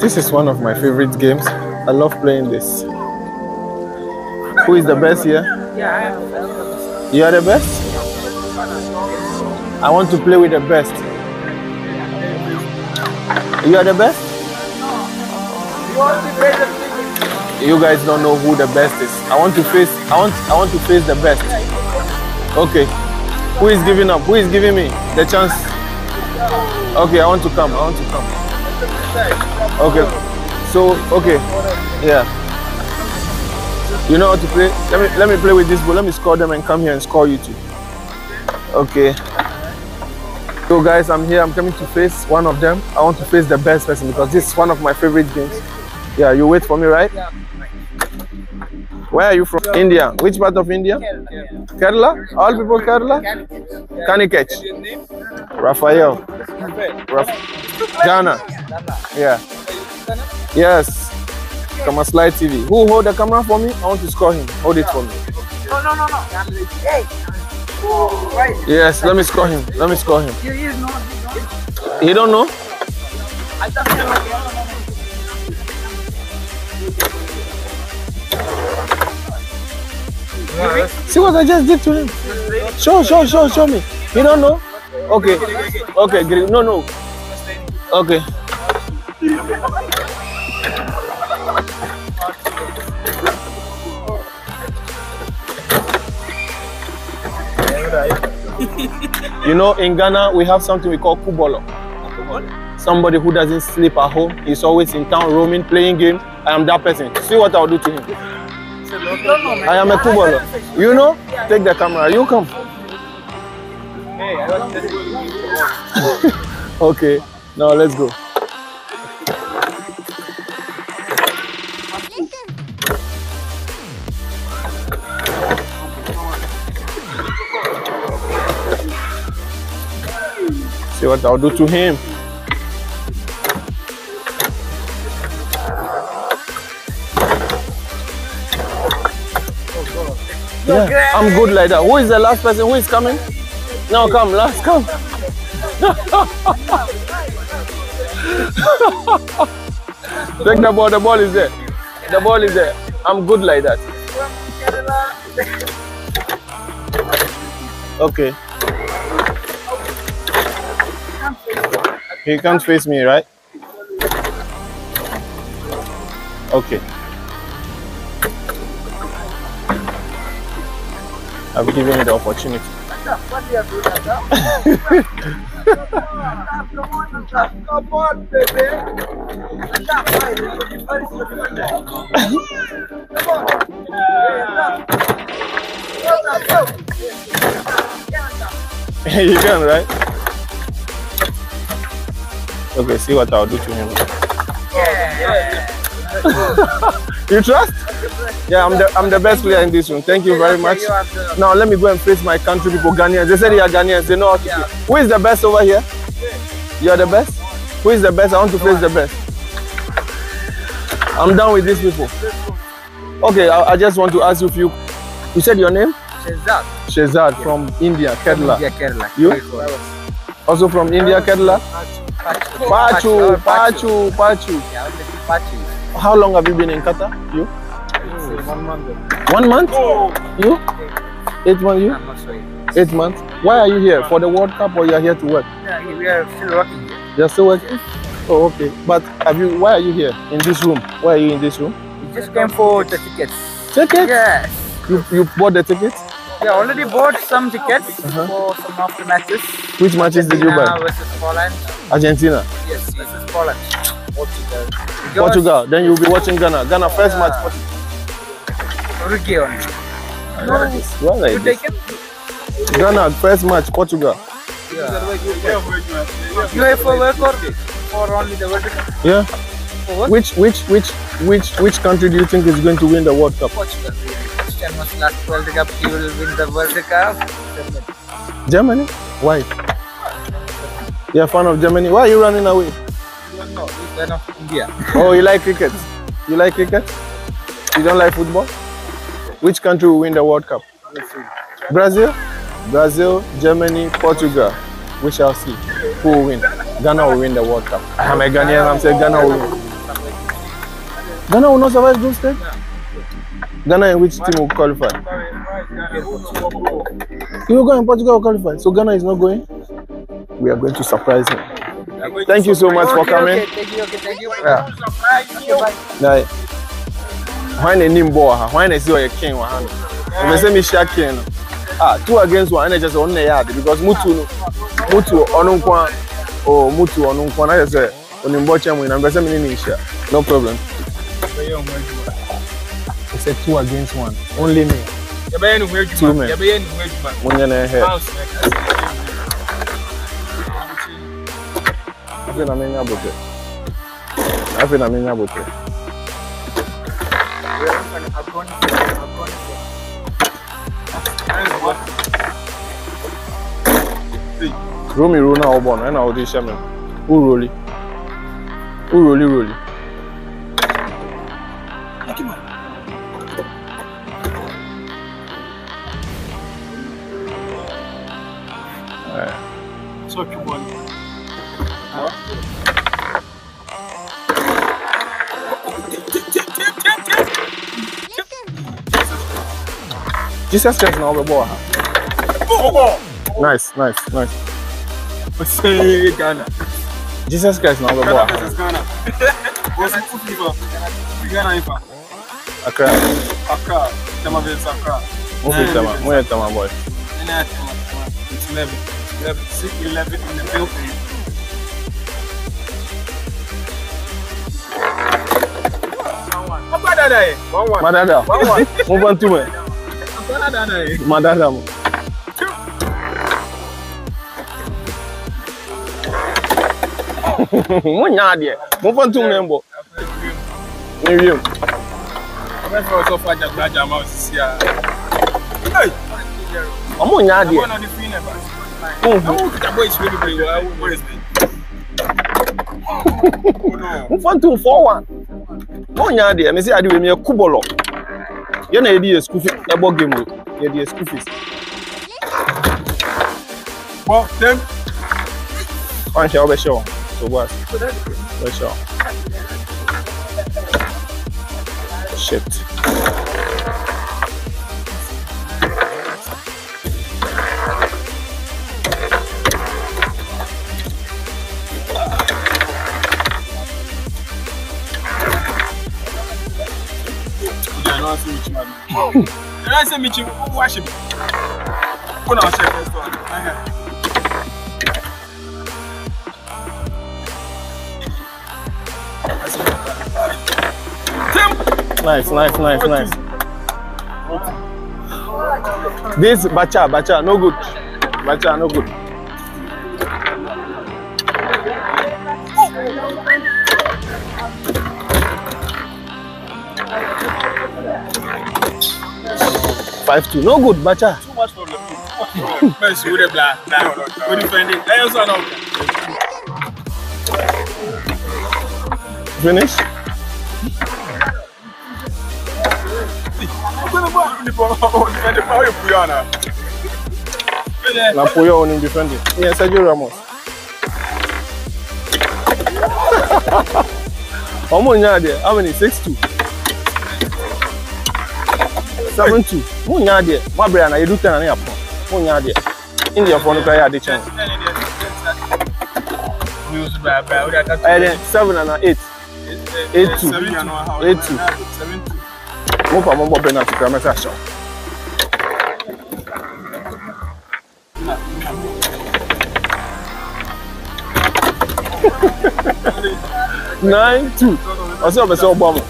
This is one of my favorite games. I love playing this. Who is the best here? Yeah, I am the best. You are the best? I want to play with the best. You are the best? You guys don't know who the best is. I want to face the best. Okay. Who is giving up? Who is giving me the chance? Okay, I want to come. Okay. Yeah. You know how to play? Let me play with this ball. Let me score them and come here and score you too. Okay. So guys, I'm here. I'm coming to face one of them. I want to face the best person because this is one of my favorite games. Yeah, you wait for me, right? Yeah. Where are you from? India. Which part of India? Kerala? All people Kerala? Kanikech. Raphael. Ghana. Yeah. Yes. Camera slide TV. Who hold the camera for me? I want to score him. Hold it for me. No. Hey. Yes, let me score him. He don't know? See what I just did to him? Show me. He don't know? Okay. No. Okay. You know, in Ghana, we have something we call kubolo. Somebody who doesn't sleep at home, he's always in town roaming, playing game. I am that person. See what I'll do to him. I am a kubolo. You know? Take the camera. You come. Okay, now let's go. See what I'll do to him. Yeah, I'm good like that. Who is the last person? Who is coming? No, come, last, come. Take the ball is there. The ball is there. I'm good like that. Okay. He can't face me, right? Okay. I've given you the opportunity. You can, right? Okay, see what I'll do to him. Yeah. You trust? Yeah, I'm the best player in this room. Thank you very much. Now let me go and face my country people, Ghanaians. They said they are Ghanaians. They know how to play. Who is the best over here? You are the best? Who is the best? I want to face the best. I'm done with these people. Okay, I just want to ask you if you... You said your name? Shezad. Shezad from India, Kerala. India, Kerala. You? Also from India, Kerala? Pachu. Yeah, Pachu. How long have you been in Qatar? You? 1 month. 1 month? Oh. You? 8 months. You? I'm not sure. 8 months. Why are you here? For the World Cup, or you are here to work? Yeah, we are still working. You are still working? Yeah. Oh, okay. But have you? Why are you here in this room? Why are you in this room? We just came for the tickets. Tickets? Yes. You bought the tickets? Yeah, already bought some tickets for some after matches. Which matches did you buy? Argentina versus Poland. Argentina? Yes, versus Poland. Portugal. Then you'll be watching Ghana. Ghana first match. Uruguay only. What are you taking? Ghana first match, Portugal. Yeah. You have a record for only the World Cup. Yeah. Which country do you think is going to win the World Cup? Portugal. Last World Cup, you will win the World Cup. Germany? Why? You're a fan of Germany. Why are you running away? No, he's fan of India. Oh, you like cricket? You like cricket? You don't like football? Which country will win the World Cup? Brazil? Brazil, Germany, Portugal. We shall see who will win. Ghana will win the World Cup. I am a Ghanaian, I'm saying Ghana will win. Ghana will not survive group stage? Yeah. Ghana and which team will qualify? You will go and Portugal will qualify. So Ghana is not going? We are going to surprise him. Thank you so much for coming. Thank you. Yeah. Like, why not Nimboa? Why not see a king? If you say me king, two against one, and just on the yard because Mutu Onunkwa or Mutu Onunkwa. I just say Onimbocha win. I'm just saying me no problem. He said 2 against 1. Only me. 2 men. I'm going to go. Jesus Christ now the ball. Nice. Ghana. Jesus Christ now the ball. Ghana. Accra. Tama boy. It's 11. 11 in the building. Madada. Move on to me. Madada. Move on to me. Miriam. I'm going to no, yeah, I say I do with me a kubolo. You know, you school fees. You bought game, you do school fees. Well, then, I'm sure be sure. So what? Be sure. Shit. Nice. This bacha no good. No good, bacha. Too much problem. First, you black. We defend it. I also know. Finish. I'm going to go out and defend it. Yes, Sergio Ramos. How many? 6-2. 7-2. My brother, I do 10 and up. India for the chance. 7 and 8. 8-2. 8-2. 9-2. I saw Obama.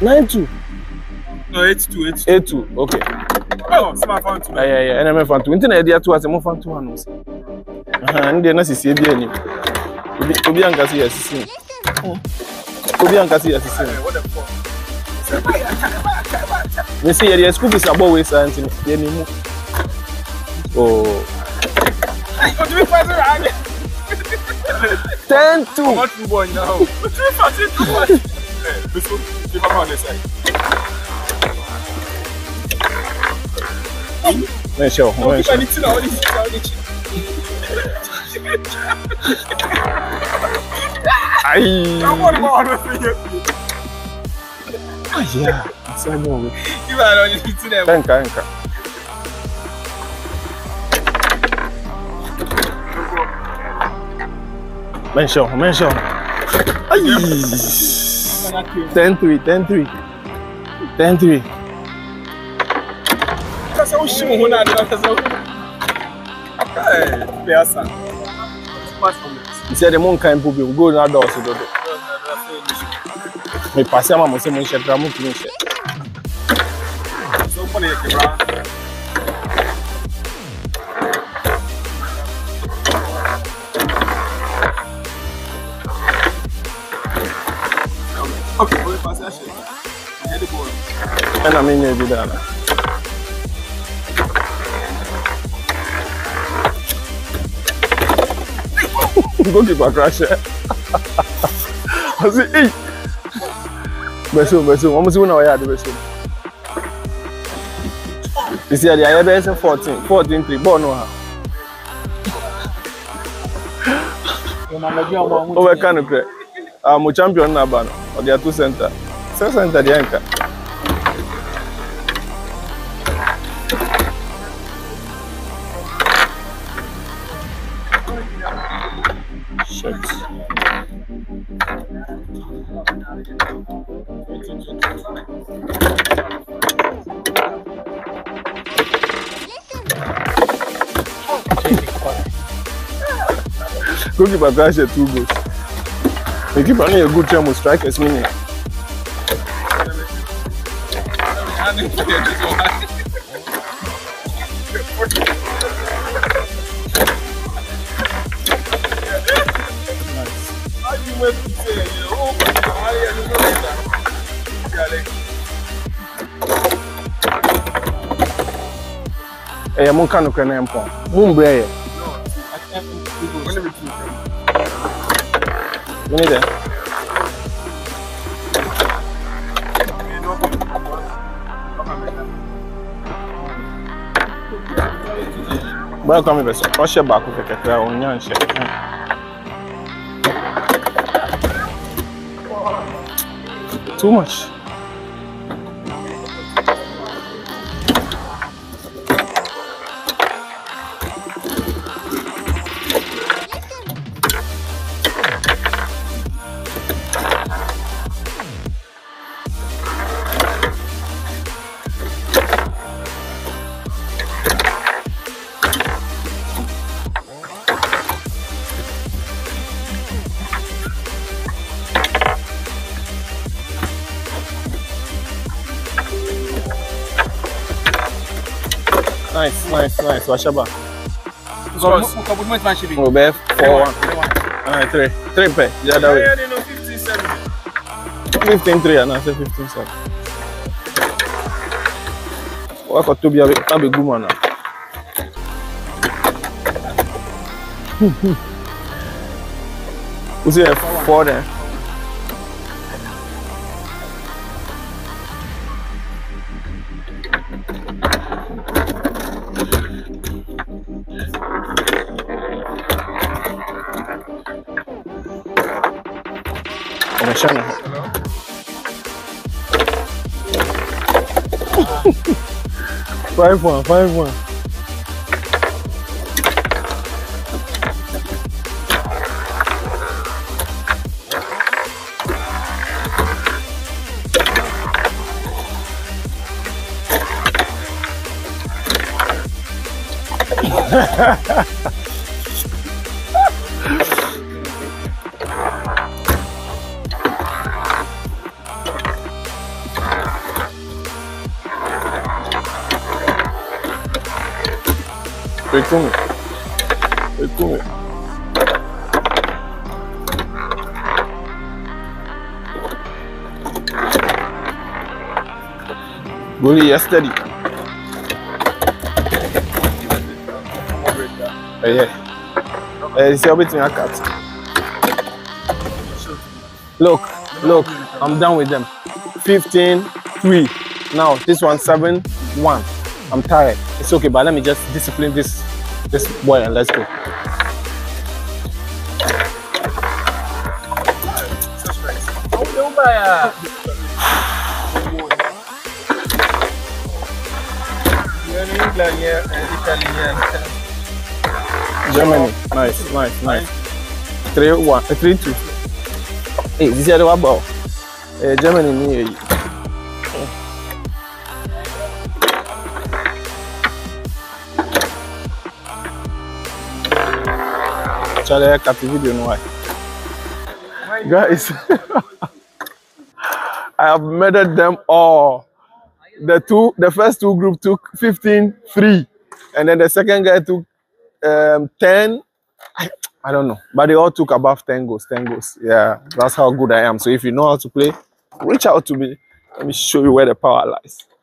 9-2. No, 8-2. Okay. Oh, so I found two. Yeah. And I found two. Internet idea two as a more found two and then I see the enemy. Obianca see assistant. What the fuck? You see, the school is about waste and the enemy. Oh. 10-2. What football now? What do you this one, keep up on this side. I want to go on. You are on your feet today. Anka. Mention. Aye. 10-3. 10-3. That's how she won. He said the moon can't put you good at all. Me pass him a message. Okay, we'll pass that shit. Head the ball. And I'm in here with that. Go keep a crash. I say, hey! Besu, almost one hour, Besu. You see, I have been 14-3. Born no how. Oh, I can't cry. I'm a champion now, but they are 2 center. 6 center, the anchor. Goalkeeper crashed 2 goals. The keeper made a good time with strikers, meaning. Hey, I'm going to go to the house. We need it. Welcome, Investor. Wash your back with the kettle on your shirt. Too much. Nice. Watch out. We'll be 4-1. Alright, 3 pay. The other way. 15-3, and I say 15-7. I got to be a good one now. Who's here? 4 there. Five one. Wait for me. Goalie yesterday. Yeah. See how between a cat. Look. I'm done with them. 15-3. Now this one 7-1. I'm tired. It's okay, but let me just discipline this boy and let's go. fire. You're in England here and Italy here. Germany. Nice, nice, nice. 3-1, 3-2. Hey, this is what about Germany here. Charlie, copy video now. Guys, I have murdered them all. The first two group took 15, 3, and then the second guy took 10. I don't know, but they all took above 10 goals. 10 goals. Yeah, that's how good I am. So if you know how to play, reach out to me. Let me show you where the power lies.